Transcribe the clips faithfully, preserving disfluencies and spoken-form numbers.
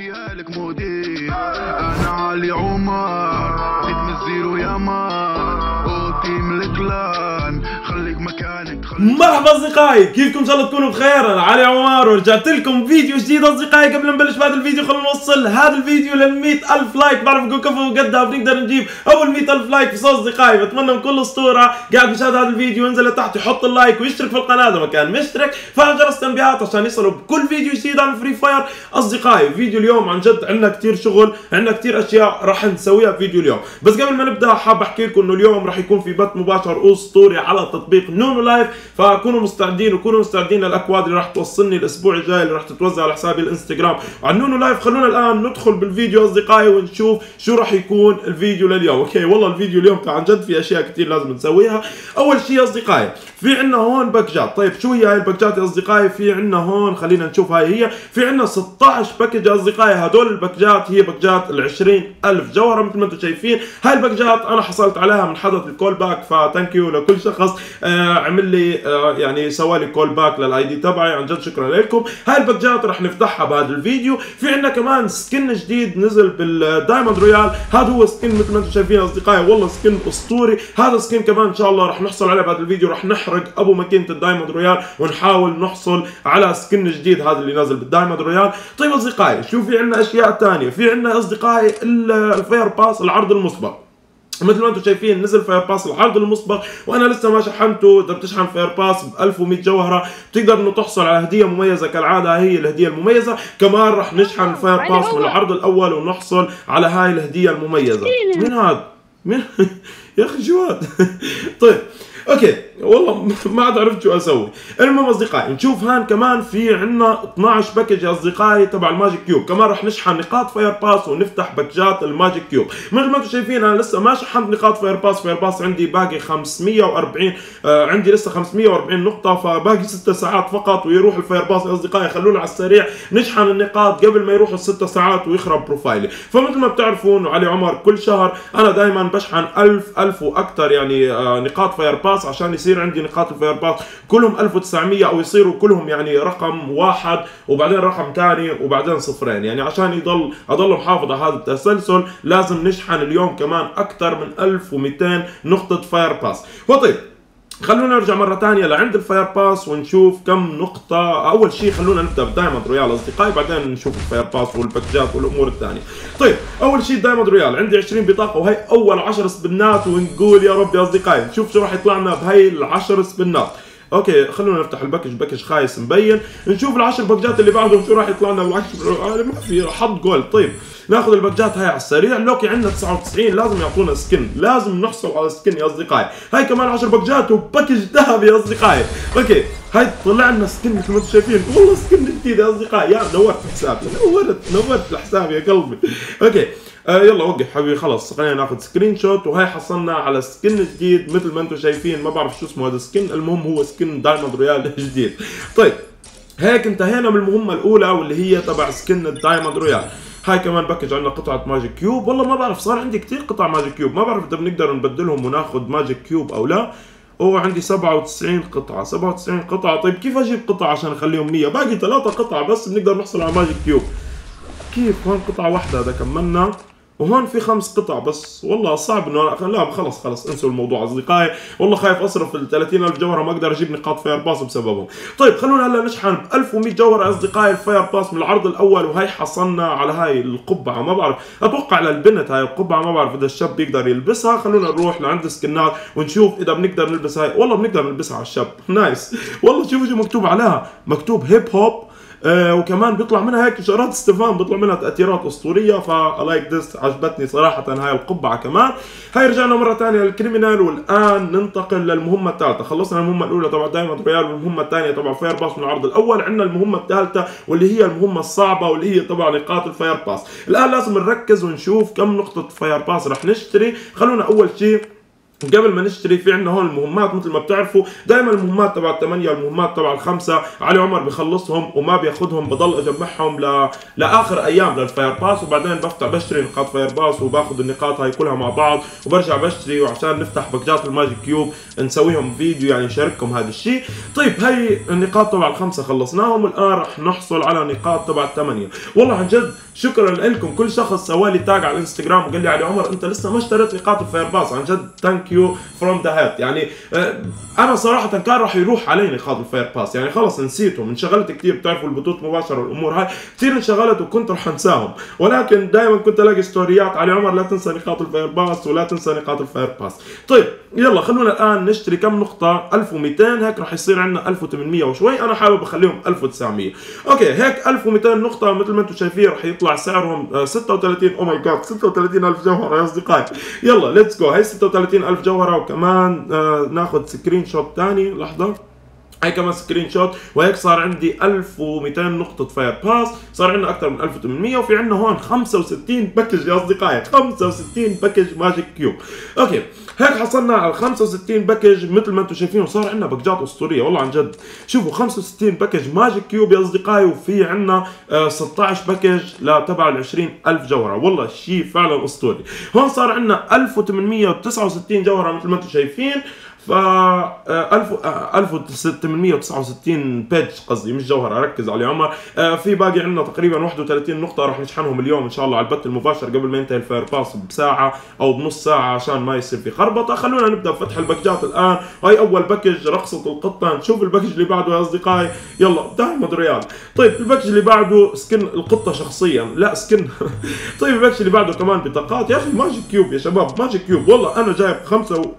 احكيها لك مدير. انا علي عمر جيت من الزيرو يا مار اوتي من الكلان خليك مكانك. مرحبا اصدقائي، كيفكم؟ ان شاء الله تكونوا بخير. انا علي عمر ورجعت لكم فيديو جديد اصدقائي. قبل ما نبلش بهذا الفيديو خلونا نوصل هذا الفيديو لل مئة ألف لايك. بعرف نكون كفو وقدها، بنقدر نجيب اول مئة ألف لايك. بس اصدقائي بتمنى من كل اسطوره قاعد بيشاهد هذا الفيديو ينزل لتحت يحط اللايك ويشترك في القناه اذا ما كان مشترك، وفعل جرس التنبيهات عشان يصلوا بكل فيديو جديد عن فري فاير. اصدقائي فيديو اليوم عن جد عندنا كثير شغل، عندنا كثير اشياء راح نسويها في فيديو اليوم. بس قبل ما نبدا حاب احكي لكم انه اليوم راح يكون في بث مباشر اسطوري على تطبيق نونو لايف، فكونوا مستعدين وكونوا مستعدين للاكواد اللي راح توصلني الاسبوع الجاي اللي راح تتوزع على حسابي الانستغرام على نونو لايف. خلونا الان ندخل بالفيديو اصدقائي ونشوف شو راح يكون الفيديو لليوم. اوكي والله الفيديو اليوم عن جد في اشياء كثير لازم نسويها. اول شيء اصدقائي في عندنا هون باكجات. طيب شو هي هاي الباكجات يا اصدقائي؟ في عندنا هون خلينا نشوف هاي هي، في عندنا ستة عشر باكج يا اصدقائي. هدول الباكجات هي باكجات ال عشرين ألف جوهره مثل ما انتم شايفين. هاي الباكجات انا حصلت عليها من حدث الكول باك، فثانك يو لكل شخص آه عمل لي آه يعني سوى لي كول باك للاي دي تبعي، عن جد شكرا لكم. هاي الباكجات رح نفتحها بهذا الفيديو. في عندنا كمان سكن جديد نزل بالدايموند رويال، هذا هو سكن مثل ما انتم شايفين يا اصدقائي، والله سكن اسطوري. هذا سكن كمان ان شاء الله رح نحصل عليه بهذا الفيديو، رح نحرق ابو ماكينه الدايموند رويال ونحاول نحصل على سكن جديد هذا اللي نازل بالدايموند رويال. طيب اصدقائي شو في عندنا اشياء ثانيه؟ في عندنا اصدقائي الفاير باس العرض المسبق. مثل ما انتم شايفين نزل فاير باس العرض المسبق وانا لسه ما شحنته. اذا بتشحن فاير باس ب ألف ومئة جوهره بتقدر انه تحصل على هديه مميزه كالعاده. هي الهديه المميزه كمان رح نشحن فاير باس من العرض الاول ونحصل على هاي الهديه المميزه. مين هذا؟ مين يا اخي شو هذا؟ طيب اوكي والله ما عاد عرفت شو اسوي. المهم اصدقائي نشوف هان كمان في عندنا اثنعش باكج يا اصدقائي تبع الماجيك كيوب. كمان رح نشحن نقاط فاير باس ونفتح باكجات الماجيك كيوب. مثل ما انتم شايفين انا لسه ما شحنت نقاط فاير باس، فاير باس عندي باقي خمسمئة وأربعين آه عندي لسه خمسمئة وأربعين نقطة، فباقي ست ساعات فقط ويروح الفاير باس يا اصدقائي. خلونا على السريع نشحن النقاط قبل ما يروحوا الست ساعات ويخرب بروفايلي. فمثل ما بتعرفوا انه علي عمر كل شهر انا دائما بشحن ألف ألف واكثر يعني آه نقاط فاير باس عشان يصير عندي نقاط الفاير باس كلهم ألف وتسعمئة او يصيروا كلهم يعني رقم واحد وبعدين رقم ثاني وبعدين صفرين، يعني عشان يضل اضل محافظ على هذا التسلسل لازم نشحن اليوم كمان اكثر من ألف ومئتين نقطة فاير باس. وطيب خلونا نرجع مرة ثانية لعند الفاير باس ونشوف كم نقطة. أول شيء خلونا نبدأ بالدايموند رويال أصدقائي، بعدين نشوف الفاير باس والباكجات والأمور الثانية. طيب أول شيء الدايموند رويال عندي عشرين بطاقة وهي أول عشر سبنات ونقول يا رب يا أصدقائي نشوف شو راح يطلع لنا بهي العشر سبنات. اوكي خلونا نفتح الباكج، باكج خايس مبين، نشوف العشر باكجات اللي بعدهم شو راح يطلع لنا. والعشر ما في حط جولد. طيب ناخذ الباكجات هاي على السريع. لوكي عندنا تسعة وتسعين، لازم يعطونا سكن، لازم نحصل على سكن يا اصدقائي. هاي كمان عشر باكجات وباكج ذهبي يا اصدقائي. اوكي هاي طلع لنا سكن مثل ما انتم شايفين، والله سكن جديد يا اصدقائي. يا نورت حسابي، نورت نورت الحساب يا قلبي. اوكي آه يلا وقف حبيبي خلص خلينا ناخذ سكرين شوت. وهي حصلنا على سكن جديد مثل ما انتم شايفين، ما بعرف شو اسمه هذا السكن، المهم هو سكن دايموند رويال جديد. طيب هيك انتهينا من المهمه الاولى واللي هي تبع سكن الدايموند رويال. هاي كمان باكج عندنا قطعة ماجيك كيوب. والله ما بعرف صار عندي كثير قطع ماجيك كيوب، ما بعرف اذا بنقدر نبدلهم وناخذ ماجيك كيوب او لا. هو عندي سبعة وتسعين قطعة، سبعة وتسعين قطعة. طيب كيف اجيب قطعة عشان اخليهم لي؟ باقي ثلاثة قطع بس بنقدر نحصل على ماجيك كيوب. كيف هون قطعة واحدة هذا كملنا وهون في خمس قطع بس، والله صعب انه لا خلص خلص انسوا الموضوع اصدقائي، والله خايف اصرف ال ثلاثين ألف جوهره ما اقدر اجيب نقاط فاير باس بسببهم. طيب خلونا هلا نشحن ب ألف ومئة جوهره اصدقائي الفاير باس من العرض الاول. وهي حصلنا على هاي القبعه، ما بعرف اتوقع للبنت هاي القبعه، ما بعرف اذا الشاب بيقدر يلبسها. خلونا نروح لعند السكنات ونشوف اذا بنقدر نلبس هاي. والله بنقدر نلبسها على الشاب، نايس. والله شوفوا شو مكتوب عليها، مكتوب هيب هوب آه وكمان بيطلع منها هيك اشارات استفهام، بيطلع منها تأثيرات اسطوريه. فا لايك ذس عجبتني صراحه هاي القبعه كمان. هاي رجعنا مره ثانيه للكريمينال والان ننتقل للمهمه الثالثه. خلصنا المهمه الاولى تبع دايموند رويال والمهمه الثانيه تبع فاير باس من العرض الاول، عندنا المهمه الثالثه واللي هي المهمه الصعبه واللي هي تبع نقاط الفاير باس. الان لازم نركز ونشوف كم نقطه فاير باس رح نشتري. خلونا اول شيء قبل ما نشتري في عندنا هون المهمات مثل ما بتعرفوا دائما المهمات تبع الثمانية المهمات تبع الخمسة علي عمر بخلصهم وما بياخذهم، بضل اجمعهم ل... لاخر ايام للفاير باس وبعدين بفتح بشتري نقاط فاير باس وباخذ النقاط هاي كلها مع بعض وبرجع بشتري وعشان نفتح باكجات الماجيك كيوب نسويهم فيديو يعني نشارككم هذا الشيء. طيب هي النقاط تبع الخمسة خلصناهم، الان رح نحصل على نقاط تبع الثمانية. والله عن جد شكرا لكم كل شخص سوالي تاج على الانستغرام وقال لي علي عمر انت لسه ما اشتريت نقاط الفاير باس، عن جد ثانك يو فروم ذا هات. يعني انا صراحه كان راح يروح علي نقاط الفاير باس، يعني خلص نسيتهم، انشغلت كثير، بتعرفوا البطوط مباشره والامور هاي كثير انشغلت وكنت راح انساهم، ولكن دائما كنت الاقي ستوريات علي عمر لا تنسى نقاط الفاير باس ولا تنسى نقاط الفاير باس. طيب يلا خلونا الان نشتري كم نقطه، ألف ومئتين هيك راح يصير عندنا ألف وثمانمئة وشوي، انا حابب اخليهم ألف وتسعمئة. اوكي هيك ألف ومئتين نقطه مثل ما انتم شايفين راح يطلع سعرهم ستة وثلاثين، او ماي جاد ستة وثلاثين ألف جوهره يا اصدقائي. يلا ليتس جو، هي ستة وثلاثين ألف جوهره، وكمان ناخذ سكرين شوت ثاني لحظه، هي كمان سكرين شوت، وهيك صار عندي ألف ومئتين نقطة فاير باس، صار عندنا أكثر من ألف وثمانمئة، وفي عندنا هون خمسة وستين باكج يا أصدقائي، خمسة وستين باكج ماجيك كيوب. أوكي، هيك حصلنا على خمسة وستين باكج مثل ما أنتم شايفين، وصار عندنا باكجات أسطورية والله عن جد، شوفوا خمسة وستين باكج ماجيك كيوب يا أصدقائي، وفي عندنا ستة عشر باكج لتبع ال عشرين ألف جوهرة، والله شيء فعلا أسطوري. هون صار عندنا ألف وثمانمئة وتسعة وستين جوهرة مثل ما أنتم شايفين، ف ألف وستمئة وتسعة وستين بيج قصدي مش جوهر، اركز علي عمر. في باقي عندنا تقريبا واحد وثلاثين نقطه راح نشحنهم اليوم ان شاء الله على البث المباشر قبل ما ينتهي الفاير باس بساعه او بنص ساعه عشان ما يصير في خربطه. خلونا نبدا بفتح الباكجات الان. هاي اول باكج رقصه القطه، نشوف الباكج اللي بعده يا اصدقائي. يلا دايموند رويال. طيب الباكج اللي بعده سكن القطه شخصيا، لا سكن طيب الباكج اللي بعده كمان بطاقات يا اخي، ماجيك كيوب يا شباب، ماجيك كيوب. والله انا جايب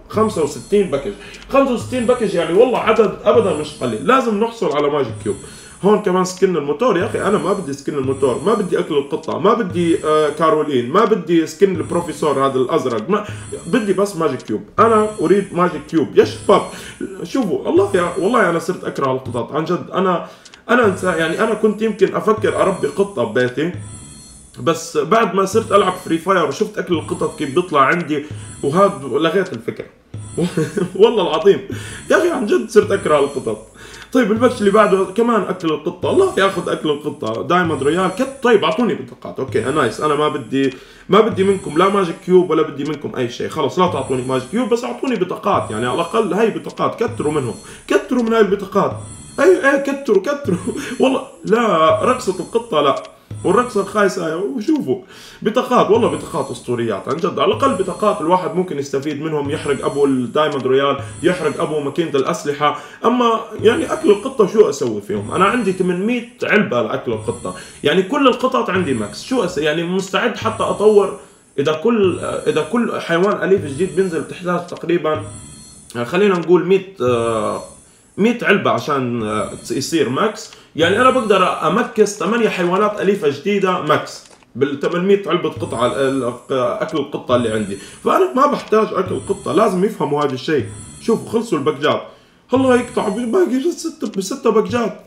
خمسة وستين باكج، خمسة وستين باكج يعني والله عدد ابدا مش قليل، لازم نحصل على ماجيك كيوب. هون كمان سكن الموتور يا اخي، انا ما بدي سكن الموتور، ما بدي اكل القطه، ما بدي آه كارولين، ما بدي سكن البروفيسور هذا الازرق، ما بدي بس ماجيك كيوب، انا اريد ماجيك كيوب يا شباب. شوفوا الله يا والله انا صرت اكره القطط عن جد، انا انا يعني انا كنت يمكن افكر اربي قطه ببيتي، بس بعد ما صرت العب فري فاير وشفت اكل القطط كيف بيطلع عندي وهذا لغيت الفكره والله العظيم يا اخي عن جد صرت اكره القطط. طيب البكش اللي بعده كمان اكل القطه، الله ياخذ اكل القطه، دايموند رويال كت. طيب اعطوني بطاقات، اوكي نايس، انا ما بدي ما بدي منكم لا ماجيك كيوب ولا بدي منكم اي شيء، خلص لا تعطوني ماجيك كيوب بس اعطوني بطاقات، يعني على الاقل هي بطاقات كتروا منهم، كتروا من هاي البطاقات، اي اي كتروا كتروا والله. لا رقصه القطه لا، والرقصه الخايسه وشوفوا بطاقات، والله بطاقات اسطوريات عن جد، على الاقل بطاقات الواحد ممكن يستفيد منهم، يحرق ابو الدايموند رويال، يحرق ابو ماكينه الاسلحه، اما يعني اكل القطه شو اسوي فيهم؟ انا عندي ثمانمئة علبه لاكل القطه، يعني كل القطط عندي ماكس، شو أسوي؟ يعني مستعد حتى اطور، اذا كل اذا كل حيوان اليف جديد بينزل بتحتاج تقريبا خلينا نقول مئة مئة علبه عشان يصير ماكس، يعني انا بقدر امكس ثمانية حيوانات اليفه جديده ماكس بال ثمانمئة علبه قطعه اكل القطه اللي عندي، فانا ما بحتاج اكل قطه، لازم يفهموا هذا الشيء. شوفوا خلصوا الباكجات، الله يقطع باقي ستة ستة باكجات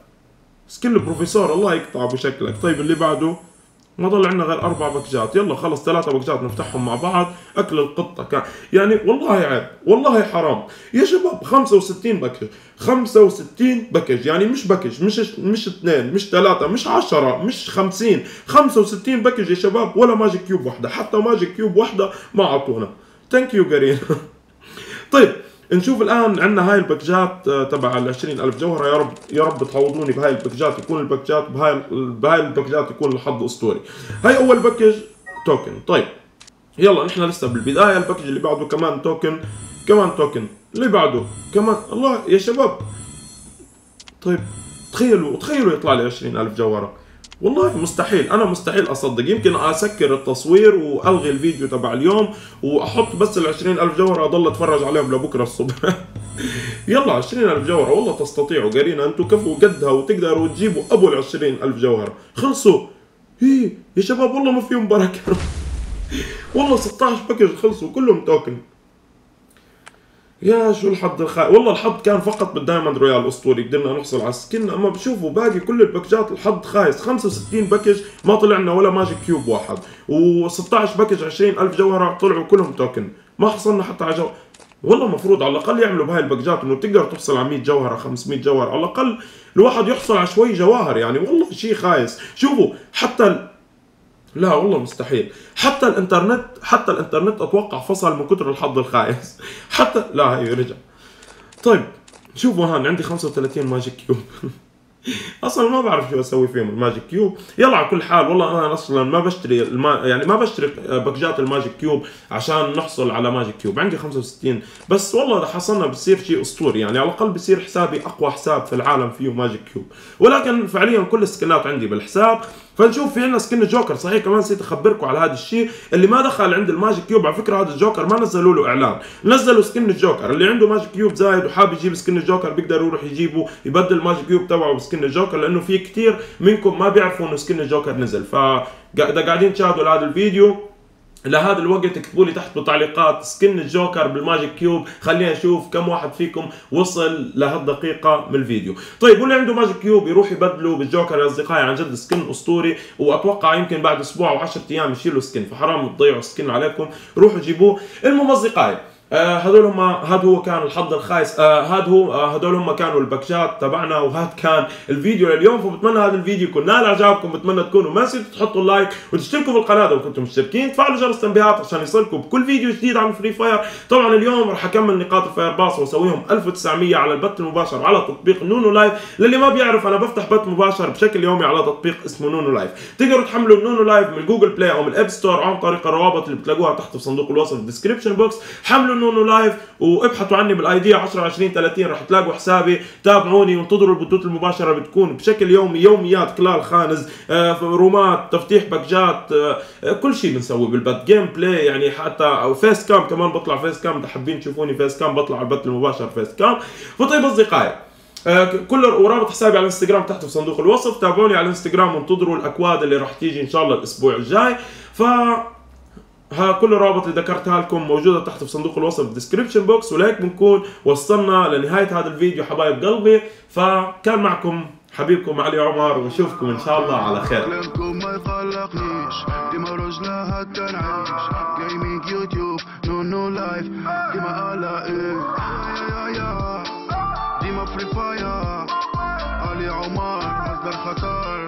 سكن البروفيسور، الله يقطع بشكلك. طيب اللي بعده ما ضل عندنا غير أربع باكجات، يلا خلص ثلاثة باكجات نفتحهم مع بعض، أكل القطة كان يعني والله عيب، والله حرام يا شباب، خمسة وستين باكج، خمسة وستين باكج، يعني مش باكج، مش مش اثنين، مش ثلاثة، مش عشرة، مش خمسين، خمسة وستين باكج يا شباب، ولا ماجيك كيوب وحدة، حتى ماجيك كيوب وحدة ما أعطونا، ثانك يو قرين طيب نشوف الان عندنا هاي الباكجات تبع ال عشرين ألف جوهره، يا رب يا رب تعوضوني بهاي الباكجات، يكون الباكجات بهاي بهاي الباكجات يكون الحظ اسطوري. هاي اول باكج توكن. طيب يلا نحن لسه بالبدايه، الباكج اللي بعده كمان توكن، كمان توكن، اللي بعده كمان، الله يا شباب. طيب تخيلوا تخيلوا يطلع لي عشرين ألف جوهره، والله مستحيل، انا مستحيل اصدق، يمكن اسكر التصوير والغي الفيديو تبع اليوم واحط بس ال عشرين ألف جوهره اضل اتفرج عليهم لبكره الصبح يلا عشرين ألف جوهره، والله تستطيعوا قرينا، انتم كفوا قدها وتقدروا تجيبوا ابو ال عشرين ألف جوهره، خلصوا هي يا شباب، والله ما فيهم بركه والله ستة عشر باكج خلصوا كلهم توكن، يا شو الحظ الخايس، والله الحظ كان فقط بالدايموند رويال الاسطوري قدرنا نحصل على السكن، اما بشوفوا باقي كل الباكجات الحظ خايس، خمسة وستين باكج ما طلع لنا ولا ماجيك كيوب واحد، و16 باكج عشرين ألف جوهره طلعوا كلهم توكن، ما حصلنا حتى على جو... والله المفروض على الاقل يعملوا بهاي الباكجات انه بتقدر تحصل على مئة جوهره، خمسمئة جوهره، على الاقل الواحد يحصل على شوي جواهر، يعني والله شيء خايس. شوفوا حتى ال... لا والله مستحيل، حتى الانترنت حتى الانترنت اتوقع فصل من كثر الحظ الخايس، حتى لا هي رجع. طيب شوفوا هان عندي خمسة وثلاثين ماجيك كيوب اصلا ما بعرف شو اسوي فيهم الماجيك كيوب. يلا على كل حال والله انا اصلا ما بشتري الما... يعني ما بشتري باكجات الماجيك كيوب عشان نحصل على ماجيك كيوب. عندي خمسة وستين بس والله اذا حصلنا بصير شيء اسطوري، يعني على الاقل بصير حسابي اقوى حساب في العالم فيه ماجيك كيوب. ولكن فعليا كل السكنات عندي بالحساب، فنشوف في عندنا سكن جوكر. صحيح كمان نسيت اخبركم على هذا الشيء اللي ما دخل عند الماجيك كيوب. على فكره هذا الجوكر ما نزلوا له اعلان، نزلوا سكن الجوكر. اللي عنده ماجيك كيوب زايد وحاب يجيب سكن الجوكر بيقدر يروح يجيبه يبدل ماجيك كيوب تبعه بسكن الجوكر، لانه في كثير منكم ما بيعرفوا انه سكن الجوكر نزل. ف قاعدين تشاهدوا لهذا الفيديو لهذا الوقت، اكتبوا لي تحت بالتعليقات سكن الجوكر بالماجيك كيوب، خلينا نشوف كم واحد فيكم وصل لهالدقيقة من الفيديو. طيب واللي عنده ماجيك كيوب يروح يبدله بالجوكر يا اصدقائي، عن جد سكن اسطوري، واتوقع يمكن بعد اسبوع او عشرة ايام يشيلوا سكن، فحرام تضيعوا سكن عليكم، روحوا جيبوه. المهم اصدقائي آه هذول هم هذا هو كان الحظ الخايس، آه هذا هو آه هذول هم كانوا الباكجات تبعنا، وهذا كان الفيديو لليوم. فبتمنى هذا الفيديو يكون نال اعجابكم، بتمنى تكونوا ما نسيتوا تحطوا اللايك وتشتركوا في القناه اذا كنتم مشتركين، تفعلوا جرس التنبيهات عشان يصلكم بكل فيديو جديد عن فري فاير. طبعا اليوم راح اكمل نقاط الفاير باص واسويهم ألف وتسعمية على البث المباشر على تطبيق نونو لايف. للي ما بيعرف انا بفتح بث مباشر بشكل يومي على تطبيق اسمه نونو لايف، تقدروا تحملوا نونو لايف من جوجل بلاي او من الاب ستور عن طريق الروابط اللي بتلاقوها تحت في صندوق الوصف بالديسكربشن بوكس. حملوا نونو لايف وابحثوا عني بالاي دي عشرة عشرين ثلاثين راح تلاقوا حسابي، تابعوني وانتظروا البثوث المباشره بتكون بشكل يومي، يوميات كلال خانز، آه رومات، تفتيح باكجات، آه كل شيء بنسويه بالبث، جيم بلاي يعني حتى او فيس كام كمان بطلع فيس كام، اذا حابين تشوفوني فيس كام بطلع على البث المباشر فيس كام. فطيب اصدقائي آه كل ورابط حسابي على الانستغرام تحت في صندوق الوصف، تابعوني على الانستغرام وانتظروا الاكواد اللي راح تيجي ان شاء الله الاسبوع الجاي. ف ها كل الروابط اللي ذكرتها لكم موجوده تحت في صندوق الوصف بالدسكربشن بوكس. ولهيك بنكون وصلنا لنهايه هذا الفيديو حبايب قلبي، فكان معكم حبيبكم علي عمر، ونشوفكم ان شاء الله على خير. كلامكم ما يقلقنيش، ديما رجلها حتى نعيش، جيمنج يوتيوب نونو لايف، ديما على ايه ديما فري فاير، علي عمر مصدر خطر.